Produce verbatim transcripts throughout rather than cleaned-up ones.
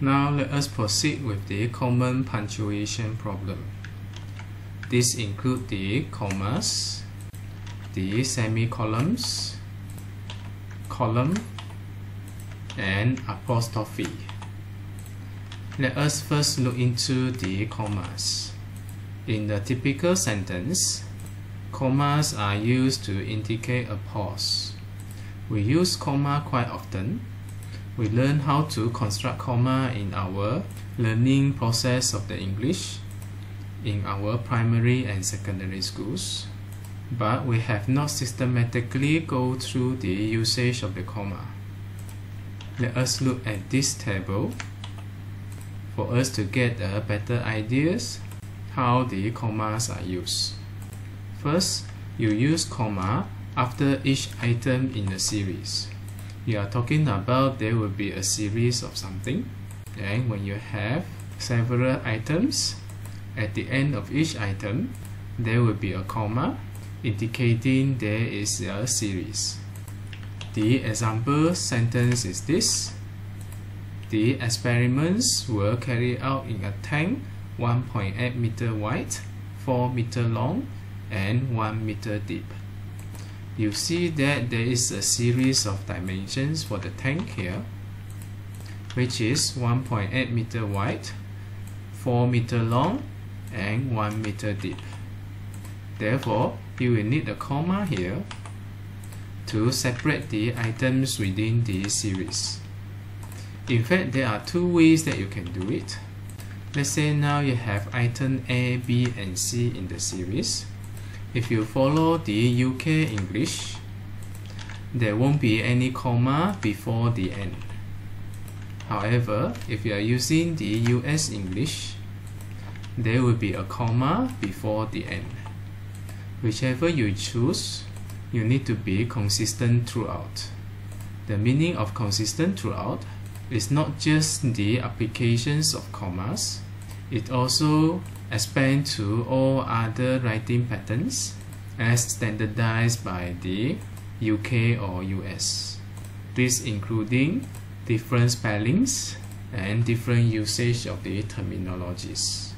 Now let us proceed with the common punctuation problem. This includes the commas, the semicolons, column, and apostrophe. Let us first look into the commas. In the typical sentence, commas are used to indicate a pause. We use comma quite often. We learn how to construct comma in our learning process of the English in our primary and secondary schools, but we have not systematically go through the usage of the comma. Let us look at this table for us to get a better ideas how the commas are used. First, you use comma after each item in the series. You are talking about there will be a series of something, and when you have several items, at the end of each item there will be a comma indicating there is a series. The example sentence is this: the experiments were carried out in a tank one point eight meter wide, four meter long, and one meter deep. You see that there is a series of dimensions for the tank here, which is one point eight meter wide, four meter long, and one meter deep. Therefore, you will need a comma here to separate the items within the series. In fact, there are two ways that you can do it. Let's say now you have item A, B, and C in the series. If you follow the U K English, there won't be any comma before the end. However, if you are using the U S English, there will be a comma before the end. Whichever you choose, you need to be consistent throughout. The meaning of consistent throughout is not just the applications of commas, it also expand to all other writing patterns as standardized by the U K or U S. This including different spellings and different usage of the terminologies.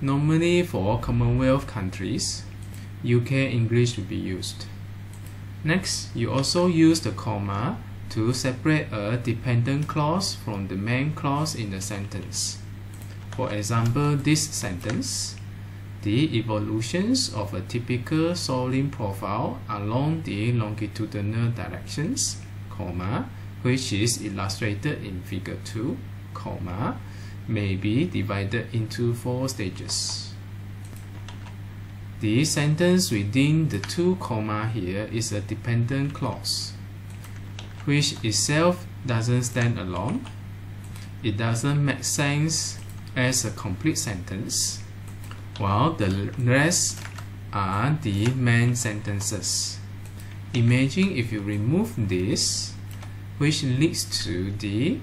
Normally for Commonwealth countries, U K English will be used. Next, you also use the comma to separate a dependent clause from the main clause in the sentence. For example, this sentence, the evolutions of a typical saline profile along the longitudinal directions, comma, which is illustrated in figure two, comma, may be divided into four stages. The sentence within the two comma here is a dependent clause, which itself doesn't stand alone. It doesn't make sense as a complete sentence, while the rest are the main sentences. Imagine if you remove this, which leads to the,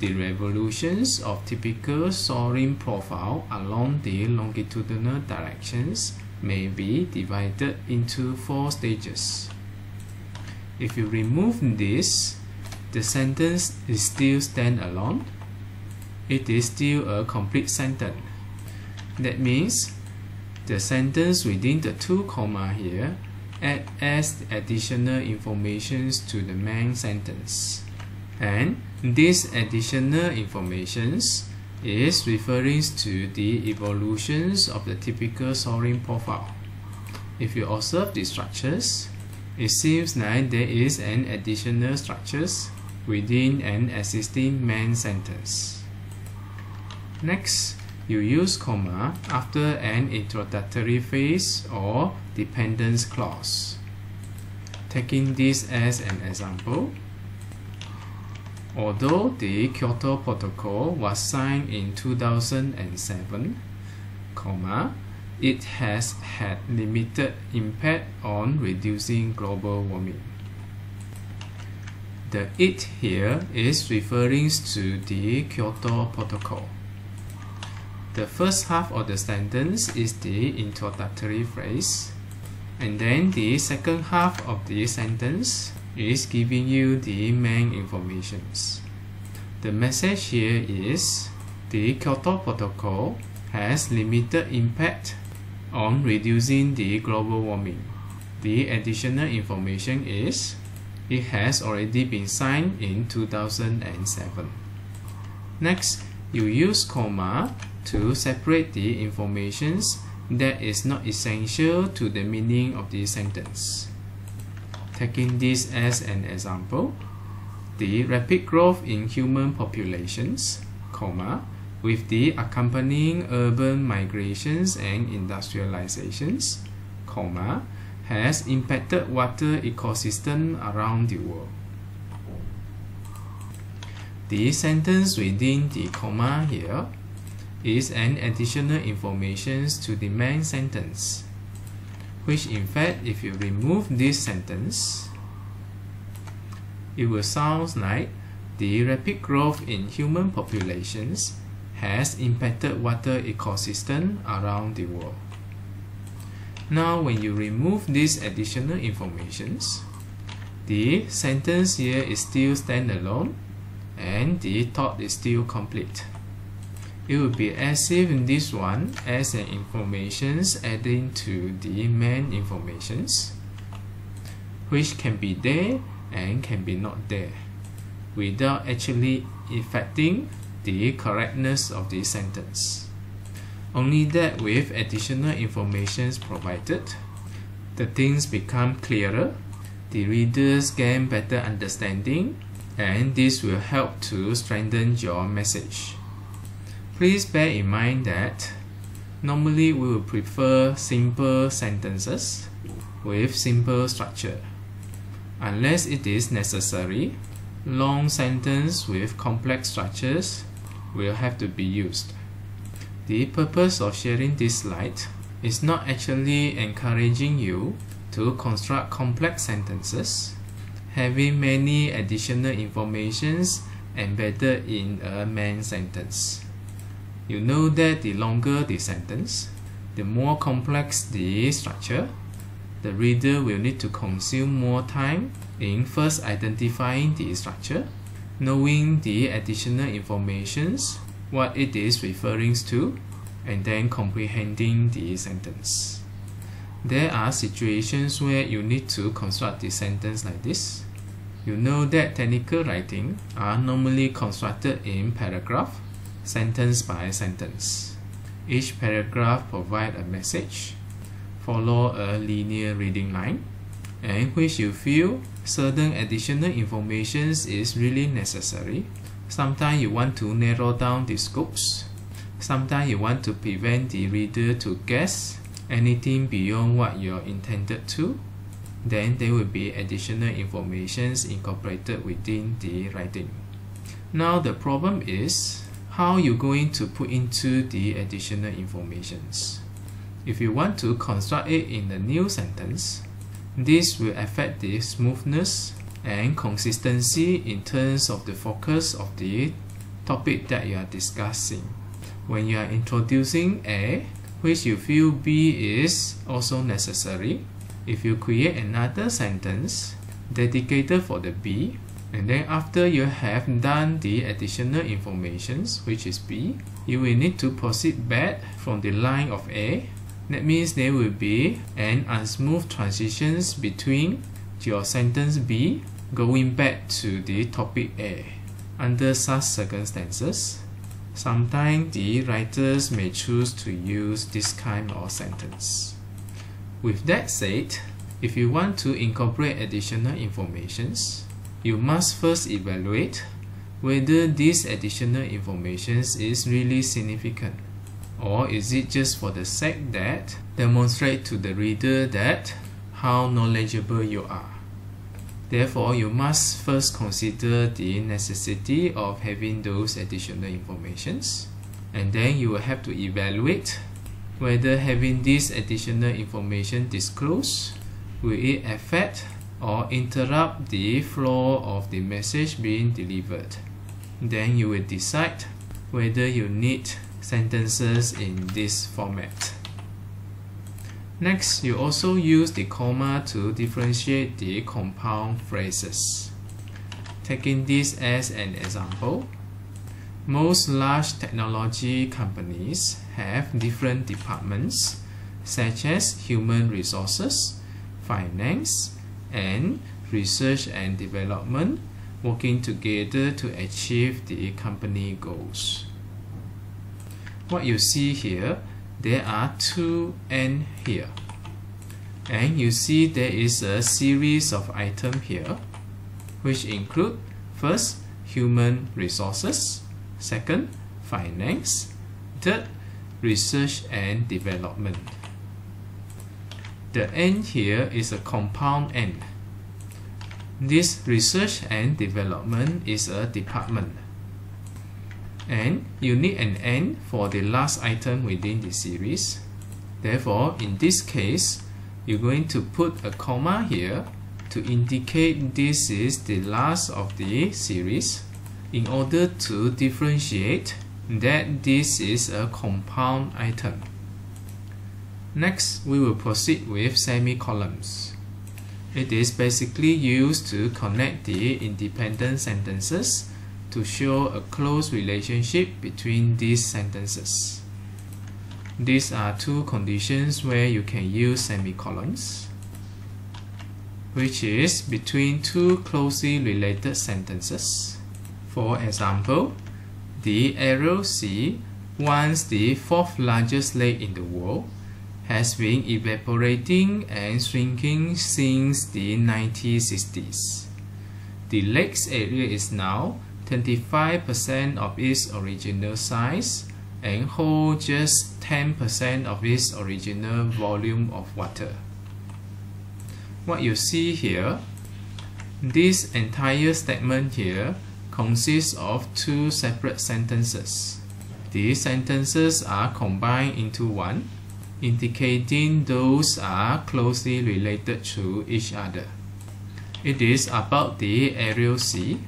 the revolutions of typical soaring profile along the longitudinal directions may be divided into four stages. If you remove this, the sentence is still stand alone. It is still a complete sentence. That means the sentence within the two comma here add adds additional information to the main sentence. And this additional information is referring to the evolutions of the typical soaring profile. If you observe the structures, it seems like there is an additional structures within an existing main sentence. Next, you use comma after an introductory phrase or dependence clause. Taking this as an example, although the Kyoto Protocol was signed in two thousand seven, comma, it has had limited impact on reducing global warming. The it here is referring to the Kyoto Protocol. The first half of the sentence is the introductory phrase, and then the second half of the sentence is giving you the main information. The message here is the Kyoto Protocol has limited impact on reducing the global warming. The additional information is it has already been signed in two thousand seven. Next, you use comma to separate the informations that is not essential to the meaning of the sentence. Taking this as an example, the rapid growth in human populations, comma, with the accompanying urban migrations and industrializations, comma, has impacted water ecosystem around the world. The sentence within the comma here is an additional information to the main sentence, which in fact, if you remove this sentence, it will sound like the rapid growth in human populations has impacted water ecosystem around the world. Now, when you remove these additional informations, the sentence here is still standalone and the thought is still complete. It would be as if this one as an information adding to the main informations, which can be there and can be not there, without actually affecting the correctness of the sentence. Only that with additional information provided, the things become clearer, the readers gain better understanding, and this will help to strengthen your message. Please bear in mind that normally we will prefer simple sentences with simple structure. Unless it is necessary, long sentences with complex structures will have to be used. The purpose of sharing this slide is not actually encouraging you to construct complex sentences. Having many additional informations embedded in a main sentence. You know that the longer the sentence, the more complex the structure, the reader will need to consume more time in first identifying the structure, knowing the additional informations, what it is referring to, and then comprehending the sentence. There are situations where you need to construct the sentence like this. You know that technical writing are normally constructed in paragraph, sentence by sentence. Each paragraph provides a message, follow a linear reading line, and which you feel certain additional information is really necessary. Sometimes you want to narrow down the scopes. Sometimes you want to prevent the reader to guess anything beyond what you're intended to. Then there will be additional information incorporated within the writing. Now the problem is how you're going to put into the additional informations. If you want to construct it in a new sentence, this will affect the smoothness and consistency in terms of the focus of the topic that you are discussing. When you are introducing A, which you feel B is also necessary, if you create another sentence dedicated for the B, and then after you have done the additional informations, which is B, you will need to proceed back from the line of A. That means there will be an unsmooth transitions between your sentence B going back to the topic A. Under such circumstances, sometimes the writers may choose to use this kind of sentence. With that said, if you want to incorporate additional informations, you must first evaluate whether this additional information is really significant. Or is it just for the sake that demonstrate to the reader that how knowledgeable you are? Therefore, you must first consider the necessity of having those additional informations, and then you will have to evaluate whether having this additional information disclosed will it affect or interrupt the flow of the message being delivered. Then you will decide whether you need sentences in this format. Next, you also use the comma to differentiate the compound phrases. Taking this as an example, Most large technology companies have different departments such as human resources, finance, and research and development working together to achieve the company goals. What you see here, there are two N here. And you see there is a series of items here, which include first, human resources, second, finance, third, research and development. The N here is a compound N. This research and development is a department. And you need an N for the last item within the series. Therefore, in this case, you're going to put a comma here to indicate this is the last of the series in order to differentiate that this is a compound item. Next, we will proceed with semicolons. It is basically used to connect the independent sentences to show a close relationship between these sentences. These are two conditions where you can use semicolons, which is between two closely related sentences. For example, the arrow C, once the fourth largest lake in the world, has been evaporating and shrinking since the nineteen sixties. The lake's area is now twenty-five percent of its original size and holds just ten percent of its original volume of water. What you see here, this entire statement here consists of two separate sentences. These sentences are combined into one, indicating those are closely related to each other. It is about the arrow C,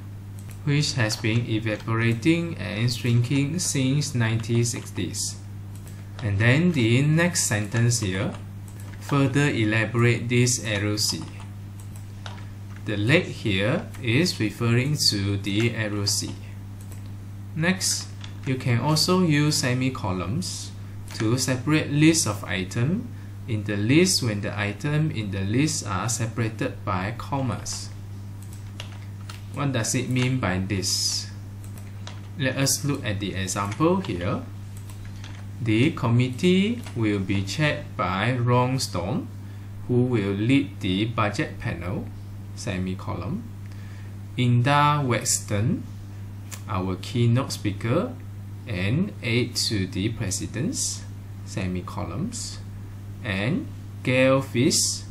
which has been evaporating and shrinking since nineteen sixties. And then the next sentence here further elaborate this arrow C. The lake here is referring to the arrow C. Next, you can also use semicolons to separate lists of items in the list when the items in the list are separated by commas. What does it mean by this? Let us look at the example here. The committee will be chaired by Ron Stone, who will lead the budget panel, semicolon. Inda Wexton, our keynote speaker, and aide to the presidents, semicolons, and Gail Fish,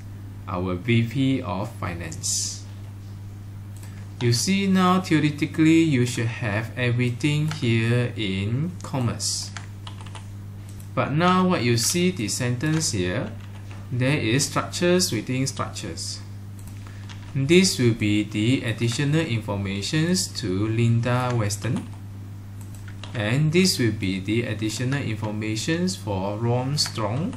our V P of Finance. You see now, theoretically, you should have everything here in commas. But now what you see the sentence here, there is structures within structures. This will be the additional informations to Linda Weston. And this will be the additional informations for Ron Strong.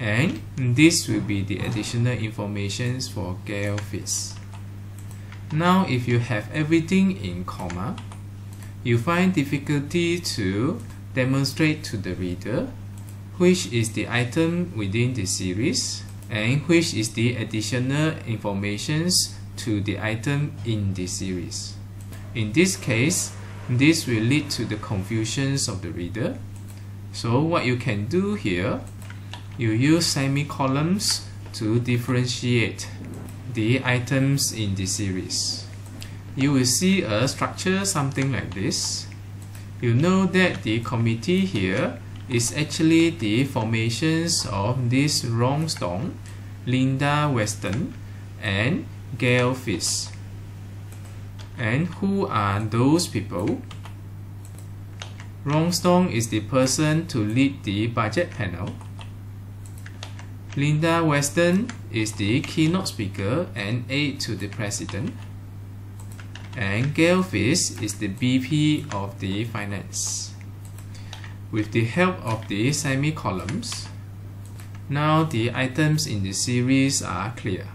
And this will be the additional informations for Gail Fish. Now, if you have everything in comma, you find difficulty to demonstrate to the reader which is the item within the series and which is the additional informations to the item in the series. In this case, this will lead to the confusions of the reader. So what you can do here, you use semicolons to differentiate the items in the series. You will see a structure something like this. You know that the committee here is actually the formations of this Ron Stone, Linda Weston, and Gail Fish. And who are those people? Ron Stone is the person to lead the budget panel. Linda Weston is the keynote speaker and aide to the president. And Gail Fish is the V P of the finance. With the help of the semicolons, now the items in the series are clear.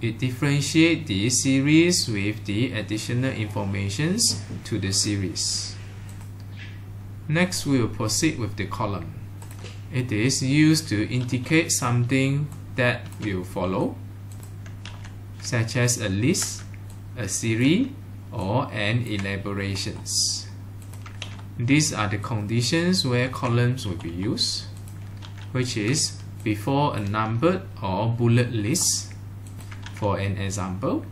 It differentiates the series with the additional informations to the series. Next, we will proceed with the column. It is used to indicate something that will follow, such as a list, a series, or an elaborations. These are the conditions where columns will be used, which is before a numbered or bullet list. For an example,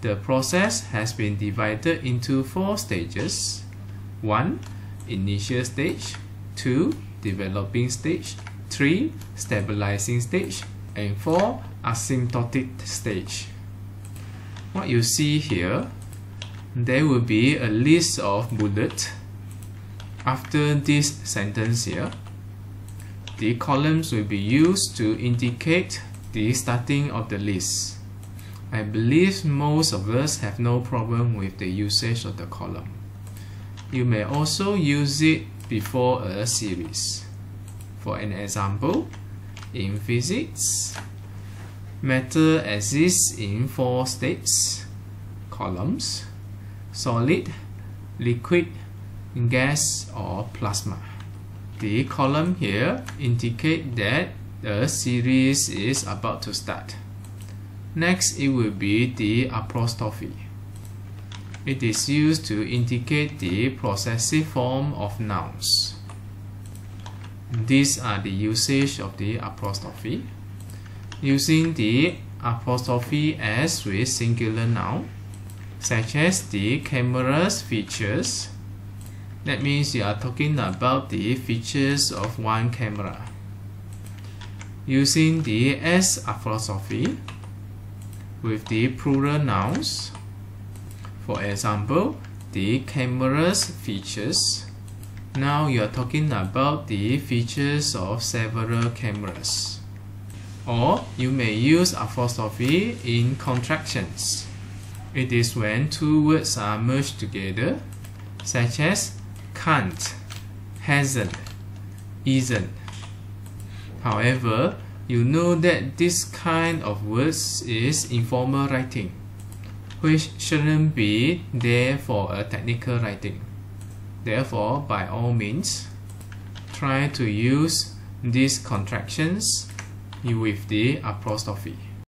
the process has been divided into four stages. one. Initial stage. two. Developing stage. three. Stabilizing stage. And four. Asymptotic stage. What you see here, there will be a list of bullets. After this sentence here, the columns will be used to indicate the starting of the list. I believe most of us have no problem with the usage of the column. You may also use it before a series. For an example, in physics, matter exists in four states, columns, solid, liquid, gas, or plasma. The column here indicates that the series is about to start. Next, it will be the apostrophe. It is used to indicate the possessive form of nouns. These are the usage of the apostrophe. Using the apostrophe as with singular noun, such as the camera's features. That means you are talking about the features of one camera. Using the s apostrophe with the plural nouns. For example, the camera's features. Now you are talking about the features of several cameras. Or you may use apostrophe in contractions. It is when two words are merged together, such as can't, hasn't, isn't. However, you know that this kind of words is informal writing, which shouldn't be there for a technical writing. Therefore, by all means, try to use these contractions with the apostrophe.